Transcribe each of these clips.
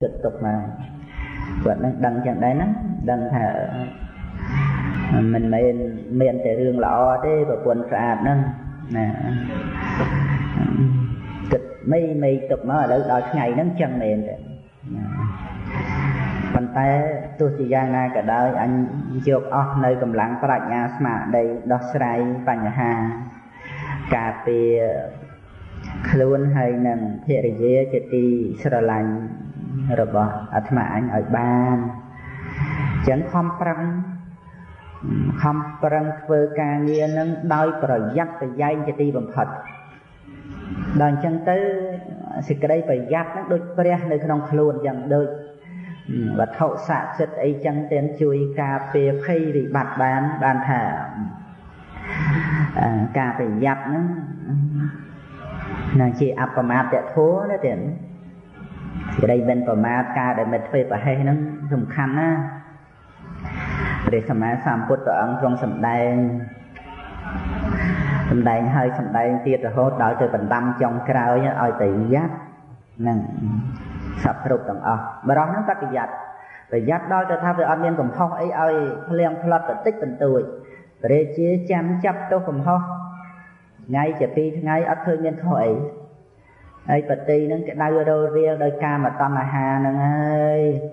Tiếp tục mà quên nó đăng chẳng đấy nó đăng thở mình miền cái đường lọ thế và quần sạch nữa nè kịch mi tục nó ở đâu đó ngày nó chân miền rồi còn tay tôi chỉ ra ngay cả đời anh chụp ở nơi cầm láng phải nhà mà đây đó sài và nhà hàng cà phê luôn hay nằm phía dưới cái đi sờ lạnh rồi bỏ ở thảm anh ở bàn chẳng không prăng với ca nghe nâng đôi rồi dắt từ dây cho đi bằng thật đòn chân tới sự cái đây phải dắt nó đôi pre nơi trong luôn dần đôi và thậu xạ chất ấy chân tên chui cà phê khi thì bạc bàn thả cà phê dắt nó nàng chị áp mát để thố nó tiền cái đây bên phần mát ca để mình phê phải hay nó dùng khăn á để xem mà sắm cốt ở trong sầm đai hơi sầm đai tiệt rồi hốt đói từ phần đâm trong cào nhá oi tỉ giác nè sập rụp tầng ở bờ đó nó tắc giặt rồi giặt đói cho tha về ăn miên cùng ho ấy oi liềng phật tận tích tận tuổi để chế chăm chấp tôi cùng ho ngay chỉ khi ngay ở thôi miên thôi ấy vật tì nó cái đai đôi riêng đôi ca mà tâm là hà nè ơi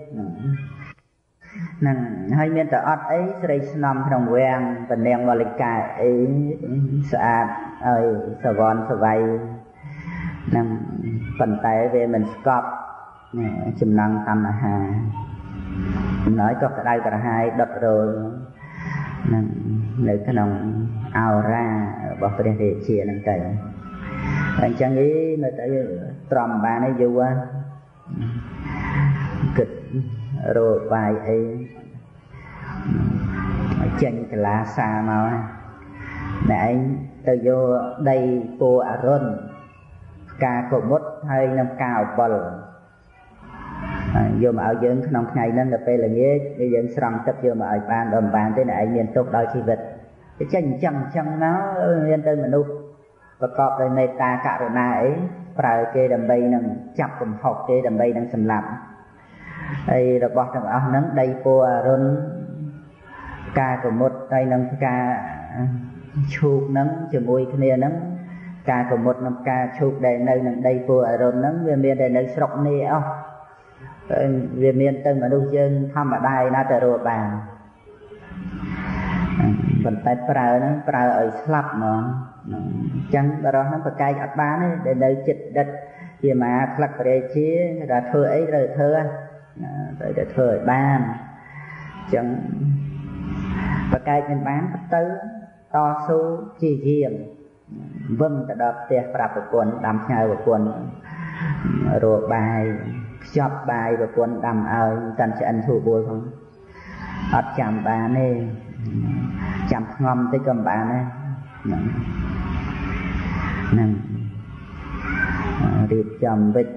năng hay miền tây ở ấy xây nằm trong vàng và đèn và lịch cả ấy sạch ơi sờ vòn sờ vay năng phần tay về mình cọp chìm năng tâm là hà nói cọp đây cả hai đợt rồi năng lấy cái nòng ao ra bỏ cái đèn để chia năng cày anh chẳng nghĩ mà tới tròn bà này dù kịch rồi vài ấy chân cái lá xa màu nè anh tôi vô đây cô ở rôn ca cổ mốt hay năm cao bờ vô mà ở dưỡng nông ngày nên là phê là nghĩa đi dưỡng sẵn tập vô mà ở bàn đồn bàn thế này miền tốt đôi chi vật cái chân chân nó miền tây mà nụ và cọp đời mê ta cả rồi nà ấy phải kê đầm bay nâng chập cùng học kê đầm bay nâng xâm lắm đây là bọt thằng ông nắng đây cô run ca của một đây nắng ca chụp nắng chụp mùi cái này nắng ca của một nắng ca chụp đây nơi nắng đây cô run nắng về miền đây nơi sọc này không về miền tây mà đâu dân thăm ở đây na tờ rùa bàn còn tay prao ở slap mà chẳng đó nó phải cay ở bán ấy để nơi chịch đất khi mà khắc về chế là thơ ấy rồi thơ rồi để thời ban chẳng và cái trên bán tới to số chi hiền vâng đã đọc tiệc rạp của quân đam nhai của quân rồi bài chọc bài của quân đam ơi cần sẽ ăn thua bồi không ở chạm bà này chạm ngâm tới cầm bà này nằm điệp chầm vịt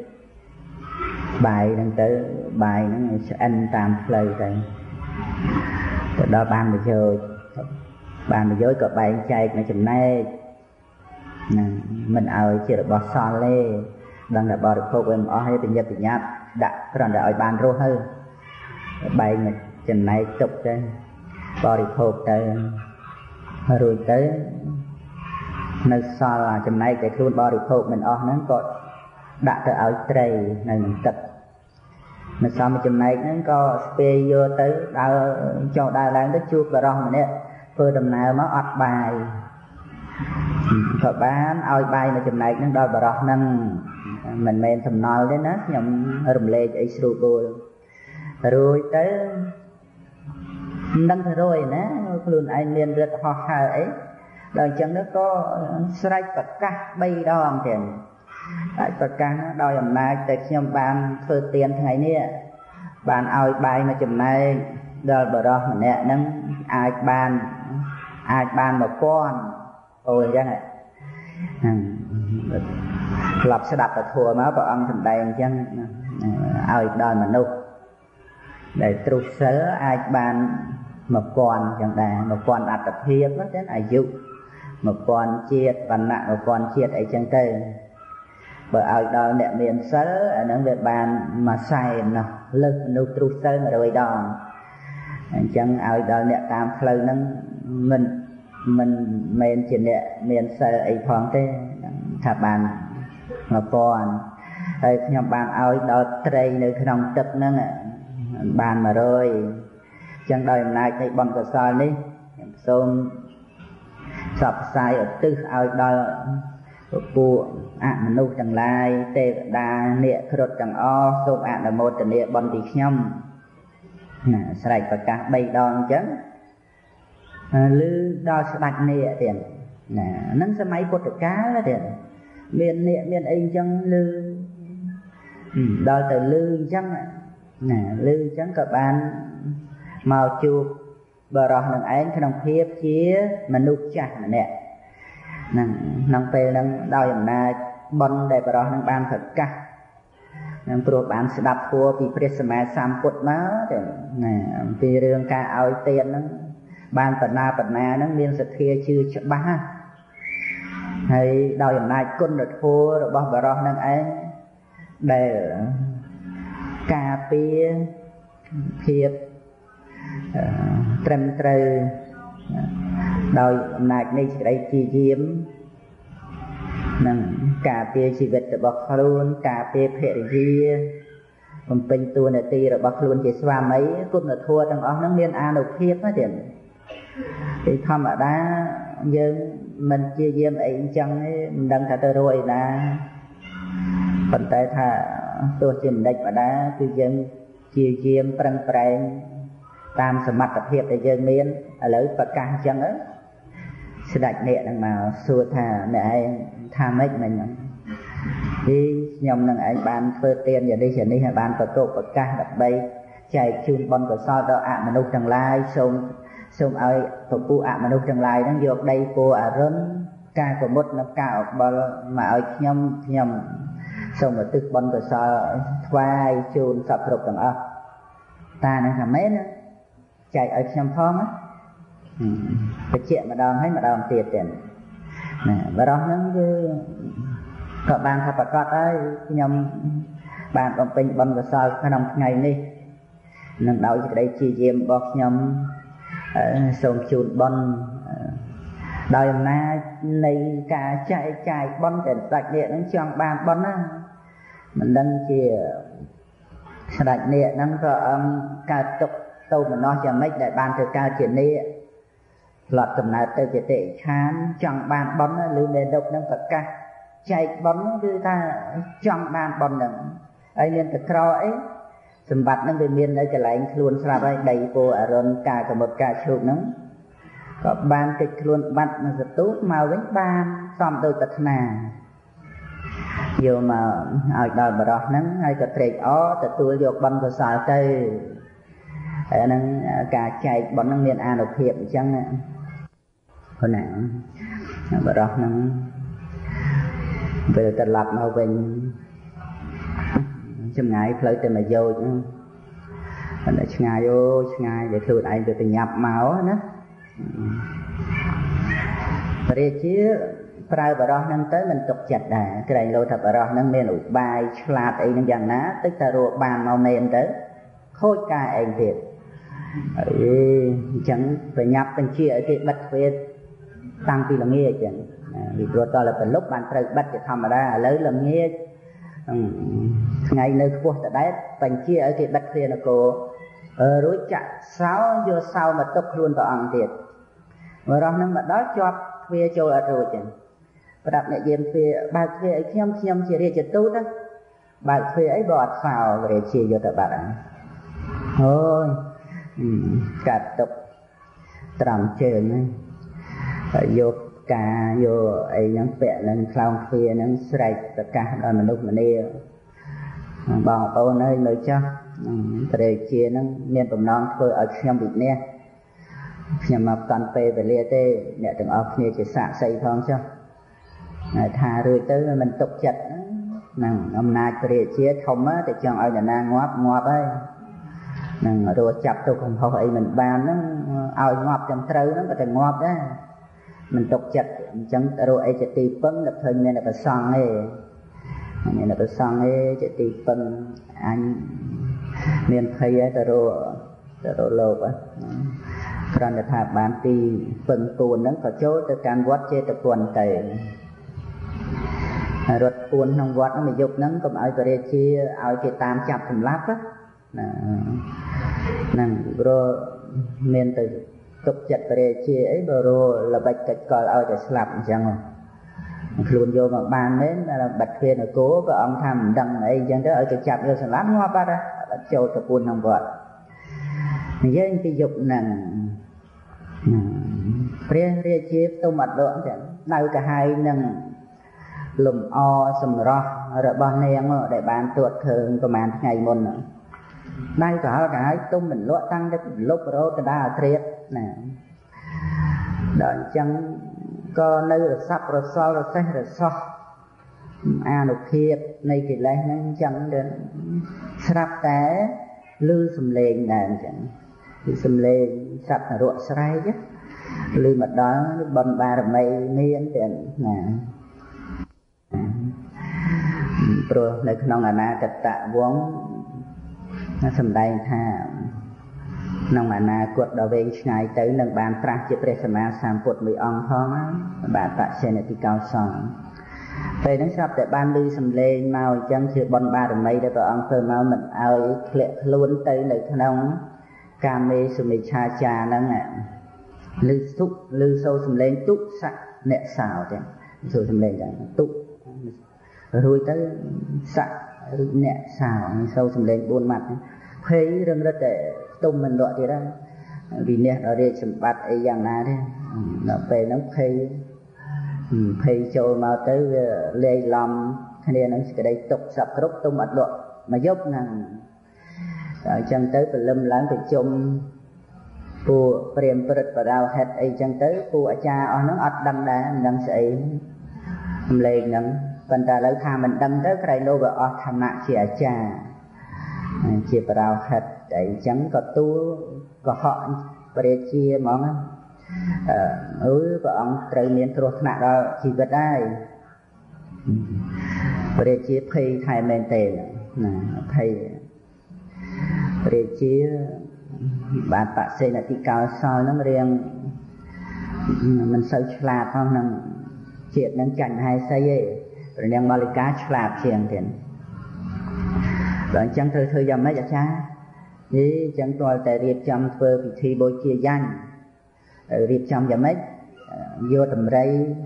bài đang tới bài nó sẽ ăn tạm lời rồi đó ban được chơi có bài chạy mà chừng nay mình ở chỉ là bỏ son lên đang là bỏ được khô em ở hay tình nhạt đã còn đã ở ban rô hơn bài mà chừng nay tục đây bỏ được khô tới rồi tới nơi son là chừng nay cái luôn bỏ được khô mình ở nó còn đã tới ở trời này tập mà sao mà chừng này nó có spee vô tới đào cho đào đang đất chuột và rong mình ấy phơi đầm nào nó ọt bài rồi bán oi bài mà chừng này nó đòi bà rong nâng mình men thầm nói đấy nó nhầm rầm lê cho Israel rồi tới nâng rồi nè luôn anh miền rệt ho hà ấy đằng chân nó có sợi bạc cá bay đòn tiền tại tất cả đòi hôm nay tới nhóm bàn thơ tiền ngày nè bàn oi bài mà chùm này rồi bờ đó mình nè nâng ai bàn một con ôi chắc này lập sẽ đặt là thua mà bảo ăn thằng đây chân oi đòi mà nụ để trục sớ ai bàn một con chẳng đàn một con đặt tập hiếp nó đến ai dụ một con chiết và nặng một con chiết ấy chân cây bởi ở đó để miền sớ ở những việc bàn mà xài nó lực nụ trụ sơ mà đôi đòn chẳng ở đó để tam lời nó mình chỉ để miền sớ ấy phong thế thà bàn mà còn rồi nhóm bàn ở đó trầy nơi trong tập nó bàn mà rồi chẳng đời này thì bằng cửa soi đi xôm sập sai ở tư ở đó của anh nô chẳng lai tê đa nệ khớt chẳng o số anh là một nệ bòn tỉ nhâm sài và cả bay đòn chứ lư đo sạch nệ tiền nâng xe máy cột cá là tiền miền nệ miền anh chẳng lư đo từ lư chẳng lư chẳng cả ban màu chuột bờ rò nâng ánh cái đồng phép chia mà nụ chặt nè nâng phê nâng đau dùm nà bông để bà rõ nâng bàn thật cắt nâng trụ bàn sẽ đập khô vì phê xe mẹ xăm cốt máu vì rương ca áo tiền nâng bàn phần nà nâng miên sạch khía chư chất bá hay đau dùm nà côn đợt khô rồi bà rõ nâng ấy để ca phía khiếp trầm trời đôi này này đây chi diễm nâng cà phê chỉ vật được bọc luôn cà phê hệ gì còn bên tôi là tì được bọc luôn chỉ xoa mấy cút là thua trong đó nó liên an độc hiếp hết tiền thì thăm ở đó nhưng mình chi diễm ấy chẳng đang thả tôi rồi là còn tại thả tôi chìm đạch ở đó tôi dân chi diễm trăng trăng tam sầm mặt tập hiệp để dân miên ở lối bậc cao chân ấy sẽ đặt nệ đằng mà xua thà để tham ích mình đi nhom đằng anh ban phơi tiền giờ đi chuyển đi hay ban bậc cột bậc cao bậc bay chạy chun bon của so đó ạ mà nô trăng lai xôm xôm ơi tổ phụ ạ mà nô trăng lai đang dọc đây cô ở rốn ca của một năm cao mà ơi nhom xôm ở tức bon của so vai chun sập rục đằng ơ ta đang làm mấy nữa chạy ở trong phong á cái chuyện mà đòn hay mà đòn tiền tiền và đó nó cứ các bạn thập bát ấy nhom bạn còn pin bấm và soi cái đồng ngày đi lần đầu thì đây chi diêm bọc nhom sồn chuột bón đời na này cả chạy chạy bón tiền sạch điện nó chọn bàn bón á mình đang chỉ sạch điện nó có cả chục tôi mà nói cho mấy đại ban từ cao chuyện này lọt tầm nào tôi chỉ tệ khán chọn bàn bóng lưu lên độc năng vật ca chạy bóng đưa ta chọn bàn bóng nâng ấy nên thật khó ấy sầm bạc năng về miền đấy trở lại luôn sạp ấy đầy vô ở rôn cả của một ca chụp nâng có bàn kịch luôn bắt nó rất tốt màu với bàn xong tôi thật nà dù mà ở đòi bà đọc nâng hay thật trệt ó thật tôi dột bóng của xóa cây ở nâng cả chạy bọn nâng miền an độc hiệp chẳng hồi nãy bà rõ nâng về tật lập màu bình châm ngài lấy tên mà vô chứ để ngài vô ngài để thử lại được nhập máu nữa về chứ phải bà rõ nâng tới mình tục chặt đà cái này lôi thật bà rõ nâng miền ủ bài lạp ấy nâng dần ná tức ta ruột bàn màu mềm tới khôi ca anh thiệt chẳng phải nhập bên kia ở cái bật về tăng vì là nghe chẳng vì tôi to là phần lúc bạn trời bật thì thầm ở đây lấy là nghe ngày nơi vô tại đấy bên kia ở cái bật về là cô rối chặt sáu giờ sau mà tốc luôn vào ăn thiệt và đó nâng mà đó cho về châu ở rồi chẳng và đặt lại dèm về ba về ấy khiêm chỉ để chỉ tu đó ba về ấy bọt vào để chỉ vô tại bạn thôi cả tục trầm trường vô cả vô ấy nắng vẽ nắng phong kia nắng sậy tất cả đôi mình lúc mình đi bảo tôi nơi nơi cho để chia nắng miền đồng non thôi ở trong Việt Nam nhà mà toàn về về lia tê để từng ốc như chỉ xả xây phong cho thà rồi tới mình tục chặt nằng hôm nay để chia không á để chọn ở nhà na ngóp ấy rồi chập tôi không hỏi mình bàn nó ao ngọt trong trâu nó thành ngọt đó mình tục chặt chẳng rồi ai chặt tì phấn lập thân nên là phải xong này Nghĩa là tôi xong ấy chạy đi phân anh miền Tây ấy tôi lộp á. Còn là thả bán đi phân tuôn nó có chốt tôi càng quát chê tôi tuôn tầy. Rồi tuôn không quát nó mà dục nó cũng ai có để chia ai kia tam chạp thầm lắp á. Rồi miền Tây tục chặt có để chia ấy rồi là bạch cách coi ai để sạp chẳng không? Luôn vô mà bàn đến là bạch khuyên ở cố và ông thầm đằng ấy chẳng đó ở chỗ chạp vô sẵn lắm hoa bát á bạch châu tập quân không gọi với cái dục nặng rê chiếc tông mặt lộn nào cả hai nặng lùm o sầm ro rồi bọn em để bàn tuột thường của màn ngày môn nào cả hai tông mình lộn tăng đến lúc đó ta đã thiệt đó chẳng có nơi rồi sắp rồi so rồi xách rồi so à nụ thiệt này thì lấy nó chẳng đến sắp té lư sầm lên nè sầm lên sắp là ruộng sấy chứ lư mặt đó bầm ba rồi mây miên tiền nè rồi lấy nông ngà na cật tạ vốn nó sầm đây tha nông ngà na cuột đào về ngày tới nâng bàn tra chiếc tre sầm á sàm cuột mì ong thon á bà tạ xe này thì cao sòng thầy nó sắp để ban lư sầm lên mau chẳng chưa bon ba đồng mây để vợ ông phơi mau mình ao lệ luôn tới nơi thằng ông cà mê sầm mì cha cha năng ạ lư thúc lư sâu sầm lên túc sạch nẹt xào thế rồi sầm lên chẳng túc rồi tới sạch nẹt xào sâu sầm lên buôn mặt thấy rừng đất để tôm mình loại thì đó vì nè ở đây chấm bát ấy dạng nào thế nó về nó phê cho mà tới lê lầm thế nên nó cái đây tục sập rốt tôm mặt loại mà dốc nằng chân tới từ lâm láng từ chôm phù prem prật và đào hết ấy chân tới phù ở cha ở nó ắt đâm đá đâm sậy lê nấm còn ta lấy tha mình đâm tới cái lô và ở tham nạn chỉ ở cha chỉ vào đào hết đấy chẳng có tu có họ để chia món và ông trời miền tây nặng đó chỉ biết ai để chia phi thay miền tây thay để chia bà tạ xây là tịt cao soi nó riêng mình sâu chạp không nằm chuyện nắng cảnh hay xây rồi đang bali cá chạp chuyện thì rồi chẳng thời dầm mấy giờ cha thế chẳng tôi tại riêng chăm phơi vị thi bôi chia danh riêng chăm giờ mấy vô tầm rây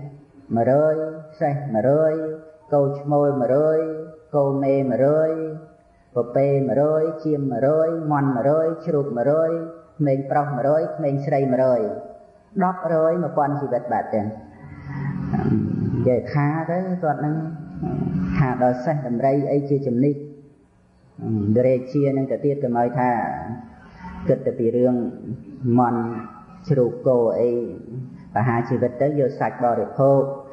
mà rơi say mà rơi câu môi mà rơi câu mê mà rơi bò pe mà rơi chim mà rơi mòn mà rơi chuột mà rơi mình prong mà rơi mình say mà rơi đóp rơi mà quan chỉ bật bạt tiền về khá đấy toàn năng hà đòi say tầm rây ấy chia chấm ni để chia nên cả tiết cái mời tha cực từ vì riêng mòn chịu cô ấy và hai chị vật tới vô sạch bò được khô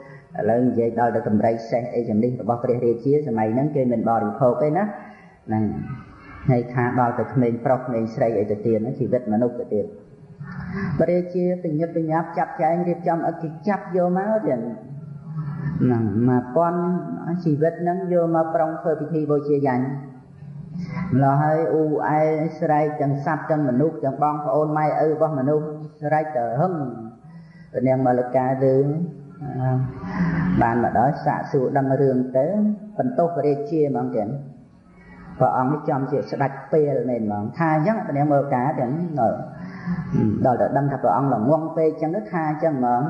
lớn vậy đòi được cầm rây xe ấy chấm đi và bọc để chia cho mày nắng kia mình bò được khô cái nó này ngày tha bò được mình prop mình xây ấy từ tiền nó chỉ vật mà nộp từ tiền và để chia tình nhập chắp trái anh điệp trong ở cái chắp vô máu tiền mà con chỉ vật nắng vô mà prong phơi thì thi vô chia dành là hơi u ai sray chẳng sắp chẳng mình nuốt chẳng bong phải ôn mai ư bong mình nuốt sray trở hưng rồi đem mà lực ca dư bàn mà đó xả sụt đâm rương tới phần tốt và để chia mà ông tiền và ông ấy chọn chuyện đặt pê là nền mà tha chắc rồi đem mà cá tiền rồi đòi đợi đâm thật vào ông là ngoan pê chẳng nước tha chẳng mà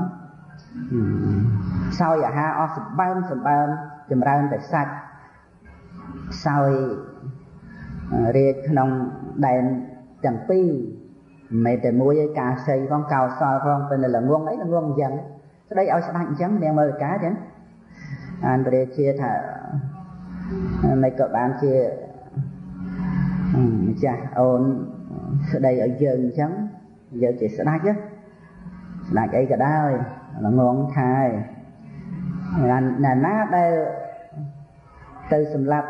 sau giờ ha o sụp bao chìm ra để sạch sau riêng nông đèn chẳng pi mấy từ mua với cá xây con cào soi con tên là nguồn ấy là nguồn dần cái đấy ao sạch trắng đem mời cá chứ anh về chia thả mấy cậu bạn chia chả ôn cái đây ở dần trắng giờ chỉ sạch chứ là cái cả đau là nguồn thay là nát đây từ sầm lạp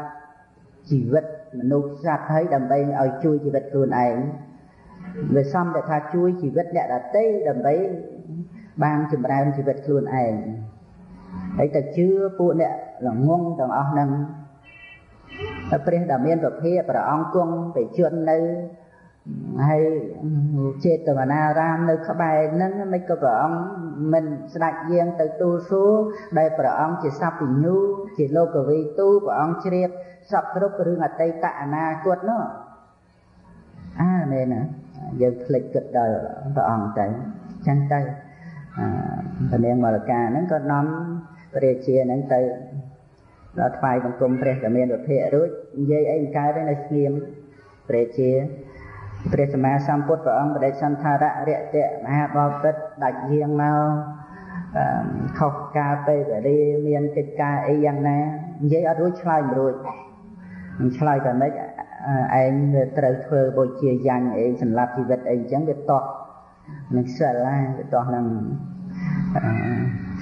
chỉ vật mà nụ sạch thấy đầm bấy ở chui chỉ vật luôn ảnh về xong để tha chui chỉ vật đẹp là tê đầm bấy bang chùm ra chỉ vật luôn ảnh ấy ta chưa phụ nè là ngon tầng ốc năng ព្រះដ៏មានប្រភិយព្រះអង្គគង់ទៅជន់នៅហើយចេតវនារាមនៅក្បែរហ្នឹងមិនក៏ព្រះអង្គមិនស្ដេចយាងទៅទូលសួរដែលព្រះអង្គជាសัพពញ្ញូជាលោកវីទូព្រះអង្គជ្រាបសពគ្រប់រឿងអតីតអនាគតនោះអាមែនណាយើងភ្លេចគិតដល់ព្រះអង្គទៅចឹងទៅព្រះនាងមរកាហ្នឹងក៏នាំព្រះរាជាហ្នឹងទៅដល់ថ្វាយបង្គំព្រះដ៏មានវិភាករួចនិយាយអីមិនកើតទេនៅស្ងៀមព្រះជាព្រះសម្មាសម្ពុទ្ធព្រះអង្គបដិសន្ធរៈរយៈមហាបពិតដាច់យាងមកខុសការពេលវេលាមានកិច្ចការអីយ៉ាងណានិយាយអត់រួចឆ្លើយមិនរួចមិនឆ្លើយតែមិនឯងត្រូវធ្វើបុជាយ៉ាញ់ឯងសម្លាប់ជីវិតអីអញ្ចឹងវាតោះនឹងសិលហើយវាតោះនឹង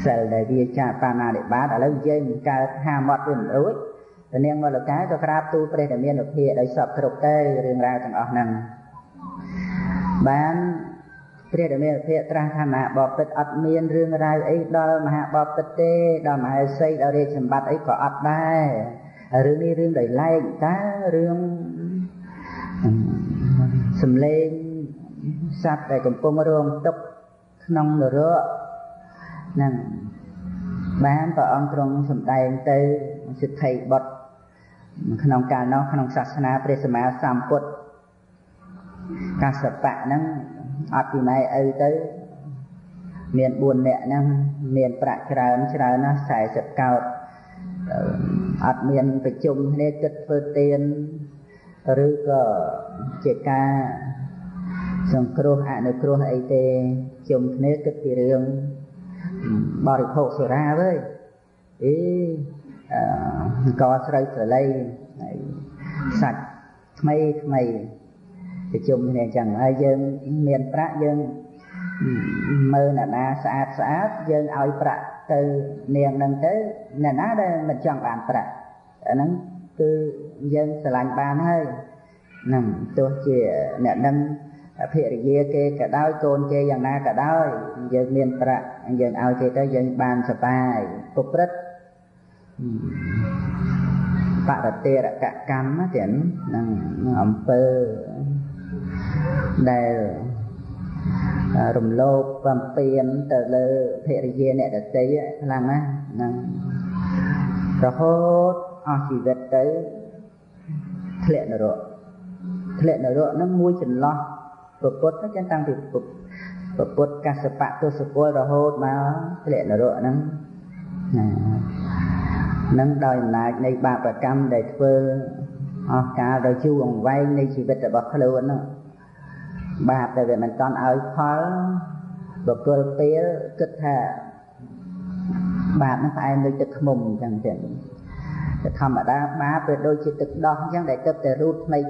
សិលដែលវាចាបាណានិបាតឥឡូវនិយាយមិនកើតហាមាត់វាមិនរួចព្រះនាងមលកាក៏ក្រាបទូលព្រះដែលមានអភិយដោយសពគ្រប់ទៅរឿងរ៉ាវទាំងអស់ហ្នឹងបានព្រះដែលមានអភិយត្រាស់ថាមហាបពិតអត់មានរឿងរ៉ាវអីដល់មហាបពិតទេដល់មហេសីដល់រាជសម្បត្តិអីក៏អត់ដែររឿងនេះរឿងដោយឡែកតើរឿងសំឡេងសត្វដែលកំពុងរងទុក្ខក្នុងនរកនឹងបានព្រះអង្គទ្រង់សម្ដែងទៅសិទ្ធិបុត្រក្នុងកាលនោះក្នុងសាសនាព្រះសម្មាសម្ពុទ្ធកាសបៈហ្នឹងអត់ពីម៉ែឪទៅមាន4នាក់ហ្នឹងមានប្រាក់ច្រើនណាស់40កោដអត់មានប្រជុំគ្នាគិតធ្វើទានឬក៏ជាការសង្គ្រោះអនុគ្រោះអីទេជុំគ្នាគិតពីរឿងបរិភោគសុរាវើយអង្គស្រូវស្រឡៃសាច់ថ្មីប្រជុំគ្នាអញ្ចឹងហើយយើងមានប្រាក់យើងមើលអ្នកណាស្អាតយើងឲ្យប្រាក់ទៅនាងហ្នឹងទៅអ្នកណាដែលមិនចង់បានប្រាក់អាហ្នឹងគឺយើងស្រឡាញ់បានហើយហ្នឹងទោះជាអ្នកហ្នឹងភរិយាគេក៏ដោយកូនគេយ៉ាងណាក៏ដោយយើងមានប្រាក់យើងឲ្យគេទៅយើងបានសុបាយប្រព្រឹត្តបរតេរកកម្មទាំងនឹងអំពើដែលរំលោភបំពានទៅលើភរិយាអ្នកដទៃខ្លាំងណាស់នឹងរហូតអស់ជីវិតទៅធ្លាក់នរកនឹងមួយចន្លោះប្រពុតចឹងតាំងពីប្រពុតកសបៈទស្សពលរហូតមកធ្លាក់នរកហ្នឹងដោយអំណាចនៃបាបកម្មដែលធ្វើអស់កាលដោយជួអង្វែងនៃជីវិតរបស់ខ្លួនហ្នឹងបាបដែលវាមិនតាន់ឲ្យផលបុគ្គលពេលគិតថាបាបហ្នឹងផ្អែមដូចទឹកឃ្មុំចឹងទៀតតែធម្មតាបាបវាដូចជាទឹកដោះចឹងដែលទឹកតែរូតថ្មី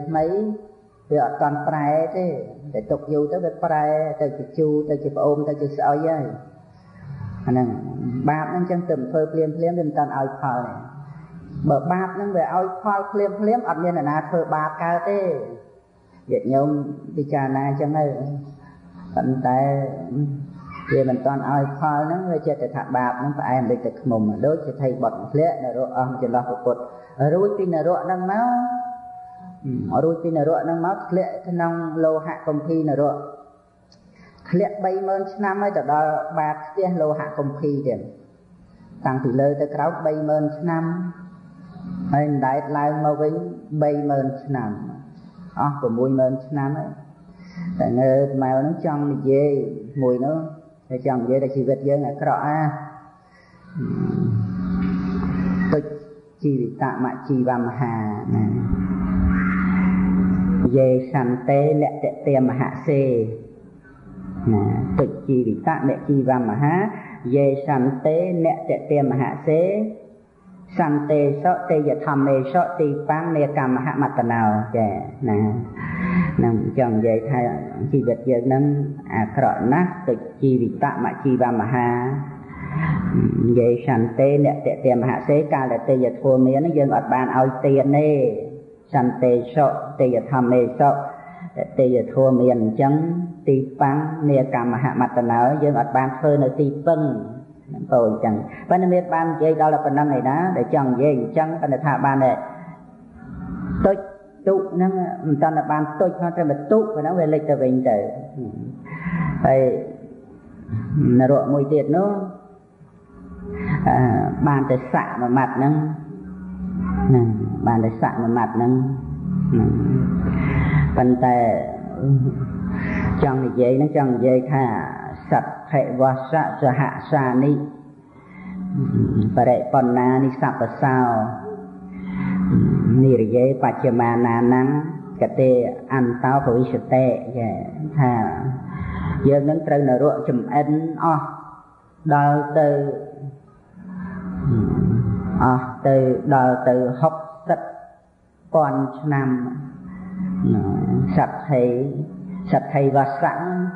វាអត់តាន់ប្រែទេតែទុកយូរទៅវាប្រែទៅជាជូរទៅជាប្អូនទៅជាស្អុយហើយអាហ្នឹងបាបហ្នឹងចឹងទៅធ្វើភ្លាមវាមិនតាន់ឲ្យផលទេបើបាបហ្នឹងវាឲ្យផលភ្លាមអត់មានអ្នកណាធ្វើបាបកើតទេញាតិញោមពិចារណាចឹងទៅប៉ុន្តែវាមិនតាន់ឲ្យផលហ្នឹងវាចិត្តថាបាបហ្នឹងផ្អែមដូចទឹកឃ្មុំដូចជាថៃបត់ធ្លាក់នរកអស់ចន្លោះប្រពុតរួចពីនរកហ្នឹងមកធ្លាក់ក្នុងលោហៈកំភីនរកធ្លាក់ 30000 ឆ្នាំហើយទៅដល់បាតខ្ទះលោហៈកំភីទៀតតាំងពីលើទៅក្រោម 30000 ឆ្នាំហើយអណ្ដែតឡើងមកវិញ 30000 ឆ្នាំអស់ 60000 ឆ្នាំហើយតែងើបមកហ្នឹងចង់និយាយមួយនោះតែចង់និយាយដល់ជីវិតយើងអាក្រក់ទុច្ចជីវិតមជីវមហាណាយេសន្តិលក្ខតិមហសេណាទុច្ចជីវិតមជីវមហាយេសន្តិលក្ខតិមហសេសន្តិសោទេយធម្មេសោទីបំនេកម្មហមតណោចាណានឹងចង់និយាយថាជីវិតយើងហ្នឹងអាក្រក់ណាស់ទុច្ចជីវិតមជីវមហាយេសន្តិលក្ខតិមហសេកាលតេយធម៌មានយើងអត់បានឲ្យទានទេសន្តិសុទេយធម្មេសុទេយធម៌មានអញ្ចឹងទីប៉ាំងនេកម្មហមតណោយើងអត់បានធ្វើនៅទីពឹងហ្នឹងទៅអញ្ចឹងប៉ុន្តែមានបាននិយាយដល់ប៉ុណ្ណឹងឯណាដែលចង់និយាយអញ្ចឹងប៉ុន្តែថាបាន Tôi tụ năng toàn là bàn tôi cho ra vật tụ và nó về lịch từ bình tử thầy rồi mùi tiệt nữa bàn để xạ vào mặt năng bàn để xạ vào mặt năng phần tệ trong giấy nó trong giấy khả sạch hệ và sạ cho hạ xa ni và để còn na ni sạch là sao nỉ giấy và chè mà na nắng cái tê ăn táo phổi sệt tệ thà giờ nắng trời nở ruộng chùm ăn o đào từ từ đào từ học sách còn năm sạch hệ và sẵn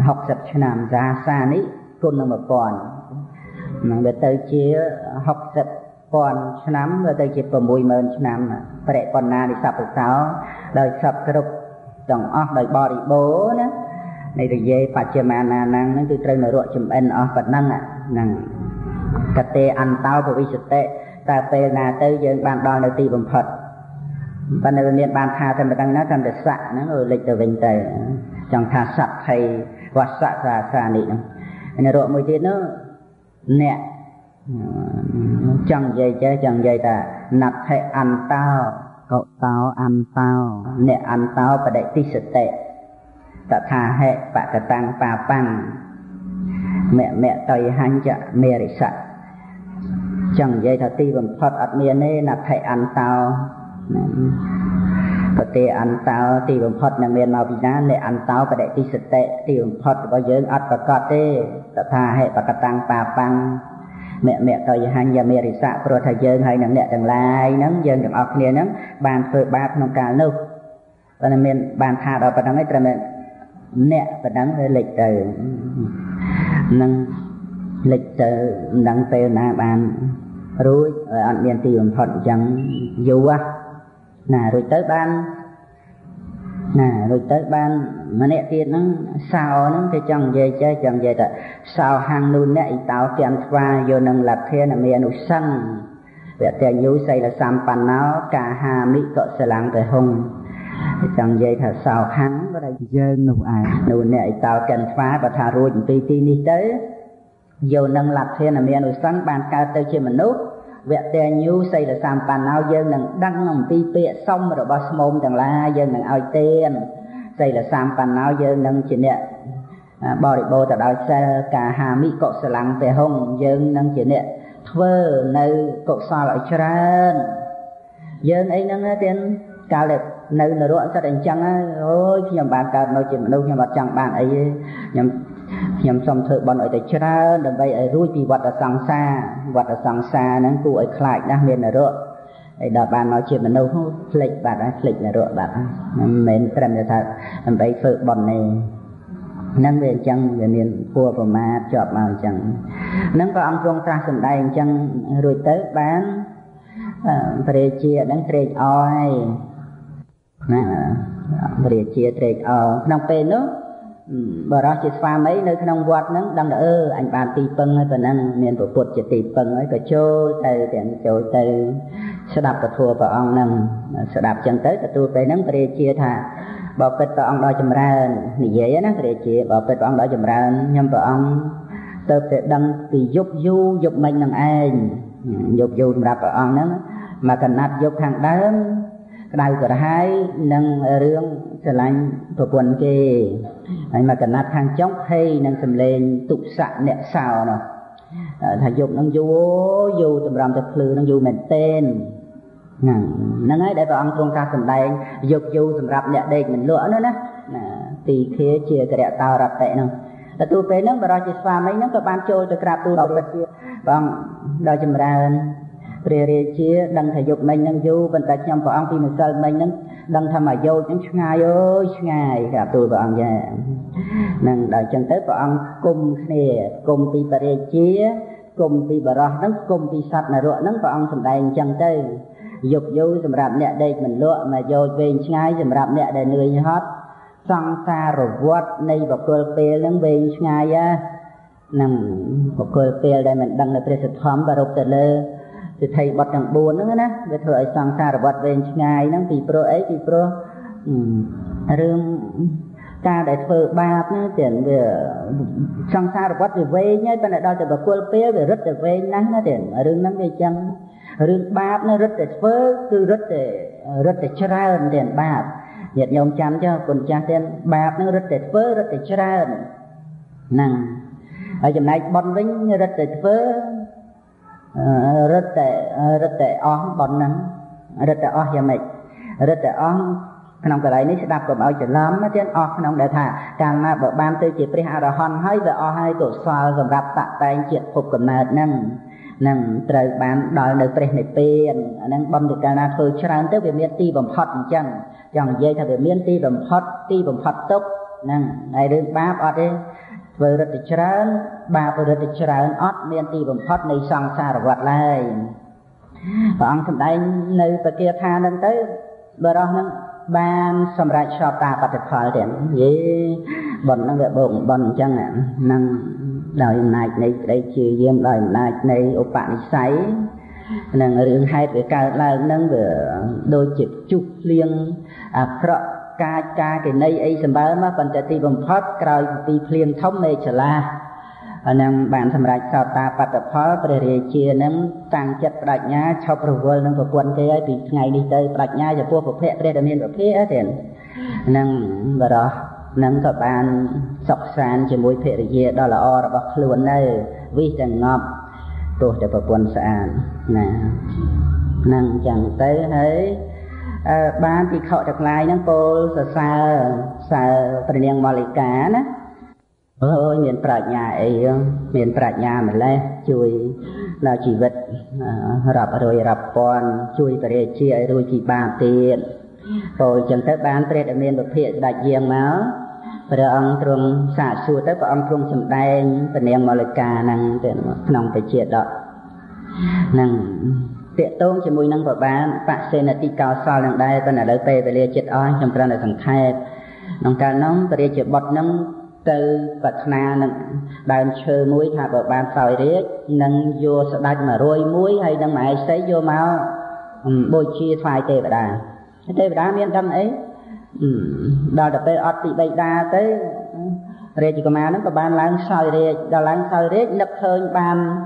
học sạch làm ra xa ní con là một còn về tới chia học sạch còn năm về tới chia còn mùi mơn năm và để còn na đi sập được sáu đời sập được dòng óc đời bò đi bố nữa này thì dễ phát triển mà na năng nó từ trời nở ruộng chấm ăn ở vật năng ạ năng cà tê ăn táo của vi sụt tệ cà phê là tới giờ bàn đo nơi tì bầm phật và nơi miền bàn thà thành một đăng nó thành được sạ nó rồi lịch từ bình tề chẳng thà sạch hay hoặc sạ ra xa nị nè độ mùi tiết nó nè chẳng dây ta nạp hay ăn tao cậu tao ăn tao nè ăn tao và đại tí sạch tệ ta thà hệ và ta tăng bà băng mẹ tây hành chạ mẹ để sạch chẳng dây ta ti bằng phật ạt miền ấy nạp hay ăn tao có thể ăn táo thì bấm phật là miền nào Việt Nam để ăn táo và để tí sệt tệ thì bấm phật có dưỡng ắt và có thế ta tha hệ và cắt tăng bà băng mẹ tôi hành và mẹ thì xạ pro thầy dưỡng hay nắng nhẹ đằng lai nắng dưỡng đằng ọc liền nắng bàn phơi bát nông cà nâu và là miền bàn thà đó và đằng ấy là miền nhẹ và đằng hơi lịch từ nắng lịch từ đằng tây na bàn rồi ăn miền thì bấm phật chẳng dù á nà rồi tới ban mà nè tiền nó sao nó thì chẳng về chơi chẳng về tại sao hàng luôn nè táo kèm qua vô nâng lạc thế là miền núi xăng về tiền nhú xây là sampan nó cả hà mỹ cỡ sờ láng về hùng chẳng về thật sao hắn có đây chơi nụ ai nụ nè táo kèm qua và thà rồi tì tì đi tới vô nâng lạc thế là miền núi xăng bàn cao tới trên mình nút vẹt tè nhiêu xây là sàm bàn ao dân đằng đăng nằm ti pẹ xong rồi bao mồm đằng la dân đằng ao tên xây là sàm bàn ao dân đằng chuyện nè bò đi bò từ đào xe cả hà mỹ cọ sờ lăng về hông dân đằng chuyện nè thưa nơi cọ sờ lại cho ra dân ấy đằng tên cao đẹp nơi nội ruộng sao đành chăng á ôi nhầm bàn cao nói chuyện đâu nhầm mặt chăng bàn ấy nhầm xong thợ bọn ấy để cho ra đầm bay ấy rui thì vật ở sang xa nắng cụ ấy lại đang miền là rợ ấy đợt bàn nói chuyện mình đâu không lịch bạn ấy lịch là rợ bạn mình trầm là thật đầm bay thợ bọn này nắng về chăng về miền cua và má chọt vào chăng nắng có ông rong ra sầm đây chăng rồi tới bán tre chia nắng tre oi nè tre chia tre oi nông pê nữa bà ra chỉ pha mấy nơi không quạt nắng đang đỡ anh bàn tì pưng hay phần năng miền của Phật chỉ tì pưng ấy phải trôi từ tiền trôi từ sẽ đạp cả thua vào ông năng sẽ đạp chân tới cả tôi về nắng về chia thà bảo Phật vào ông đòi chầm ra nghỉ dễ nắng về chia bảo Phật vào ông đòi chầm ra nhâm vào ông tôi phải đăng tì giúp du giúp mình làm anh giúp du đạp vào ông nắng mà cần nạp giúp hàng đám đau cả hai năng riêng sẽ lành thuộc quần kề mà cần nát hàng chóc hay năng sầm lên tụ sạ nẹt xào nè thầy dục năng du tầm rầm tập lư năng du mệt tên năng ấy để vào ăn trong ca sầm đây dục du tầm rập nẹt đây mình lựa nữa nè tì khía chia cái đẹp tao rập tệ nè là tôi thấy nó mà đòi chia pha mấy nó có ban trôi tôi gặp tôi đọc vật kia bằng đòi chìm ra rề chia đăng thầy dục mình năng du bên ta trong vào ăn thì mình sơn mình năng đăng tham mà vô những ngày ơi ngày gặp tôi vào ăn nhà năng đợi chân tới vào ăn cùng nè cùng ti bà rề chia cùng ti bà rò nắng cùng ti sạt là ruộng nắng vào ăn sầm đầy chân tới dục du sầm rạp nè đây mình lựa mà vô về ngày sầm rạp nè để nuôi hết sang xa rồi vót nay vào cơ pe nắng về ngày á năng vào cơ pe đây mình đăng là precision và rục tờ lơ Thì thầy bật đằng buồn đó ná, về thời soạn xa rồi bật về ngày nó vì pro ấy vì pro rương ca để thơ ba nó tiền về soạn xa rồi bật về về nhá, bên này đo từ bậc quân phía về rất từ về nắng nó tiền rương nắng về chân rương ba nó rất từ phớ cứ rất từ chra tiền ba nhiệt nhom chăm cho quần cha tiền ba nó rất từ phớ rất từ chra năng ở chỗ này bọn lính rất từ phớ rất tệ on bọn nắng rất tệ on nhà mình rất tệ on nông cái này sẽ đạp của mọi chuyện lắm nó trên on nông đại thả càng mà vợ ban tư chỉ phải hạ đòi hòn hơi vợ on hai tổ xoa gồm gặp tạ tay chuyện phục của mệt nâng trời bán đòi được phải nếp tiền nâng bom được càng là thôi cho rằng tới về miền tây bầm hot chẳng chẳng dây thằng về miền tây bầm hot tốc nâng này đừng báp ở đây vừa rất chán bà vừa rất chán ót miền tây bầm hot này sang xa rồi quạt lại và ông thầm đây nơi bờ kia tha nâng tới bờ đó nâng ban xâm ra cho ta và thực hỏi điểm gì bọn nó về bụng bọn chẳng nâng đời này này đây chỉ riêng đời này này ông bạn sấy là người hai về cả là nâng về đôi chụp chụp liêng pro ca cái này ấy xem bám mà phần trái tim bầm phật cài tì liêng thống mê trở la nâng bạn tham gia sao ta và thực hỏi về chia nâng tăng chất đại nhã cho prova nâng của quân cái ấy ngày đi tới đại nhã cho vua phục hệ để đền hiền phục hệ tiền nâng và đó nâng các bạn sọc sàn chỉ mối phê gì đó là o bạc luôn đây vì chẳng ngọt tôi để bạc quân sàn nè nâng chẳng tới thấy bạn thì khọ được lại nâng cô xa phần niên mò lý cá nè ôi miền bạc nhà ấy miền bạc nhà mình lên chui là chỉ vật rập rồi rập con chui về chia rồi chỉ ba tiền rồi chẳng tới bán về để miền bạc phê đại diện máu và ông trung xả xua tới và ông trung chấm tay phần em mọi cả năng tiền nòng phải chia đó năng tiện tôn chỉ mùi năng của bạn bạn xem là ti cao so lần đây tôi là lấy pe về lia chết oi trong ra là thằng khai nòng cả nóng về lia bọt nóng từ vật na năng đàn chơi muối thả vào bàn sỏi riết năng vô sợ đạch mà rôi muối hay năng mãi sấy vô máu bôi chia phai tê bả đà miên tâm ấy đó là bây ọt bị đa tới rê chỉ có mà nó có ban láng soi rê đó láng soi rê nấp hơi ban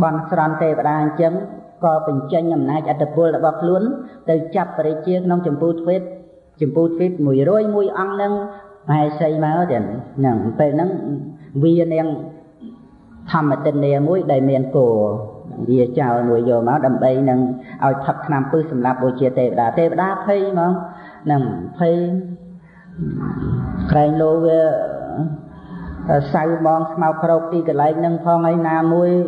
ban sòn tê và đa chấm co bình chân nhầm nay chặt tập vô là bọc luốn từ chập và rê chiếc nông chấm bút phết mùi rối mùi ăn nâng mai xây máu tiền nặng về nắng viên em thầm mà tình này mũi đầy miền cổ vì chào nuôi vô máu đầm bay nâng ao thập năm pư sầm lạp bôi chia tê và đa thấy mà nằm phê cây lô sau mong mau khâu đi cái lại nâng phong ai nam môi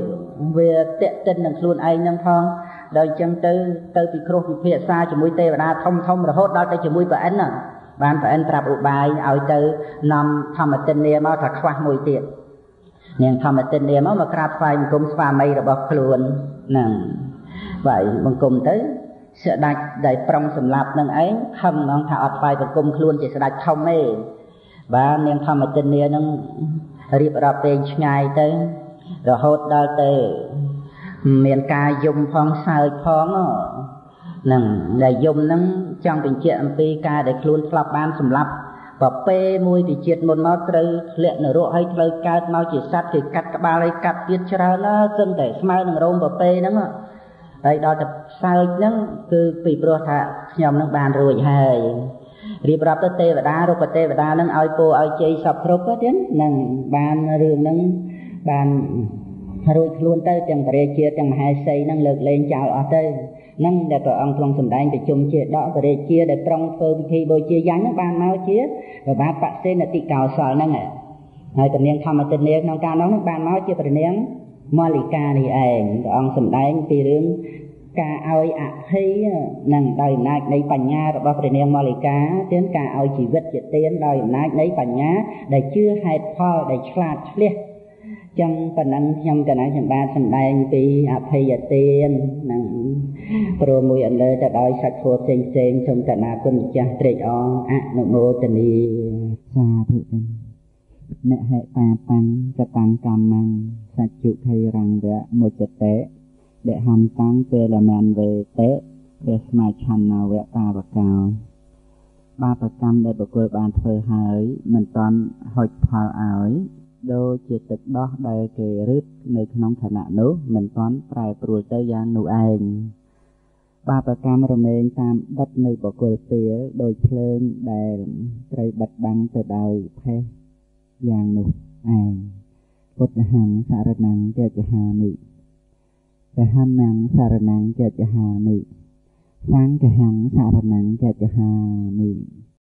về tệ tinh nâng luôn ai nâng phong đời chân tư bị khô bị phê xa chỉ mũi tê và đa thông rồi hốt đó đây chỉ mũi và ấn à bạn phải ấn trạp bài ao tư nằm thầm tinh nè mau thật khoa mũi tiệt nhưng thầm tinh nè mau mà cạp phai mình cũng pha mây rồi bọc luôn nè vậy mình cùng tới sẽ đặt đại prong sầm lạp nâng ấy không ngon thả ọt phai và cung luôn chỉ sẽ đặt không ấy và nên thầm ở trên này nâng riệp rạp tên ngay tới rồi hốt đó tới miền ca dùng phong sợi phong nâng để dùng nâng trong tình chuyện PK để luôn lạp ban sầm lạp và P môi thì triệt một máu trời luyện nở độ hay trời cao máu chỉ sát thì cắt các ba lấy cắt tiết cho ra nó dân thể smile nâng rôm và P nâng ạ đây đó là sao nó cứ bị pro thạ nhom nó bàn rồi hay riệp rập tới tê và đa nó ao cô ao chơi sập khúc đó đến nằng bàn riêng nó bàn rồi luôn tới chẳng bề chia chẳng hai xây năng lực lên chào ở đây năng để còn ông trong sầm đai để chung chia đó bề chia để trong phơi khi bôi chia dán nó bàn máu chia và ba bạc tên là tị cào sờ năng ạ ngày tình niên thầm mà tình niên nông ca nó bàn máu chia tình niên mọi ca này ảnh ông sầm đai vì riêng ca ao ạ thấy nàng đời nay đây bành nha rồi bao tiền em mò lấy cá tiếng ca ao chỉ vứt chỉ tiếng đời nay đấy bành nha để chưa hay thò để chặt liệt trong phần ăn trong cái này thành ba thành đây vì ạ thấy giờ tiền nàng pro mùi ăn lời đã đòi sạch khô sen trong cái này quân cha trời on ạ nụ mô tình đi xa thượng mẹ hệ bà pan cho tăng cam mang sạch chịu thầy rằng về một chất tế để hành tăng tê là màn về tế để mà chăn nào vẽ ba bậc cao ba bậc cam để bậc quê bàn phơi hơi mình toàn hội thảo ơi đôi chỉ tịch đó đây kề rứt nơi không khả nạn nữa mình toàn phải bùi tới gian nụ anh ba bậc cam rồi mình tam đất nơi bậc quê phía đôi lên đèn cây bật băng từ đời thế gian nụ anh bất hạnh xả năng cho hà mị về ham năng xả năng cho hà mị sáng cái hàng xả năng cho hà mị